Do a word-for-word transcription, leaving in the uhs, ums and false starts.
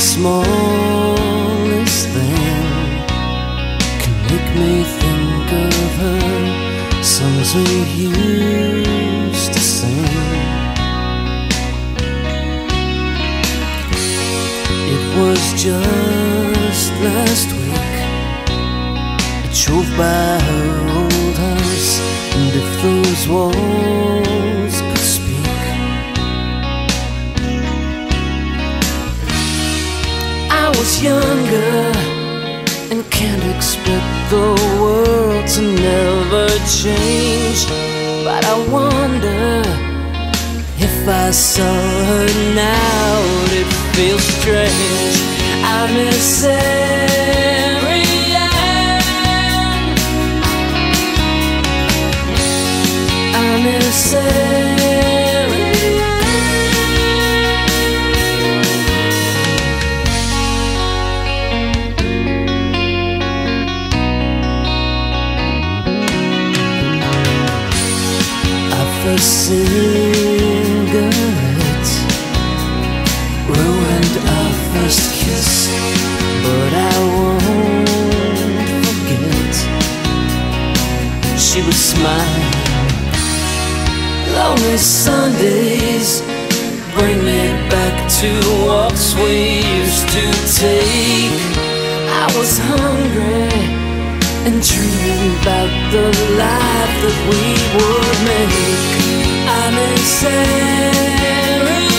smallest thing can make me think of her. Songs we used to sing. It was just last week I drove by her old house, and if those walls could speak, I was younger and can't expect the world to never change. But I wonder if I saw her now, it feels strange. I miss Arianne. I miss Arianne. I first seen ruined our first kiss, but I won't forget. She would smile. Lonely Sundays bring me back to walks we used to take. I was hungry and dreaming about the life that we would make. I miss Arianne.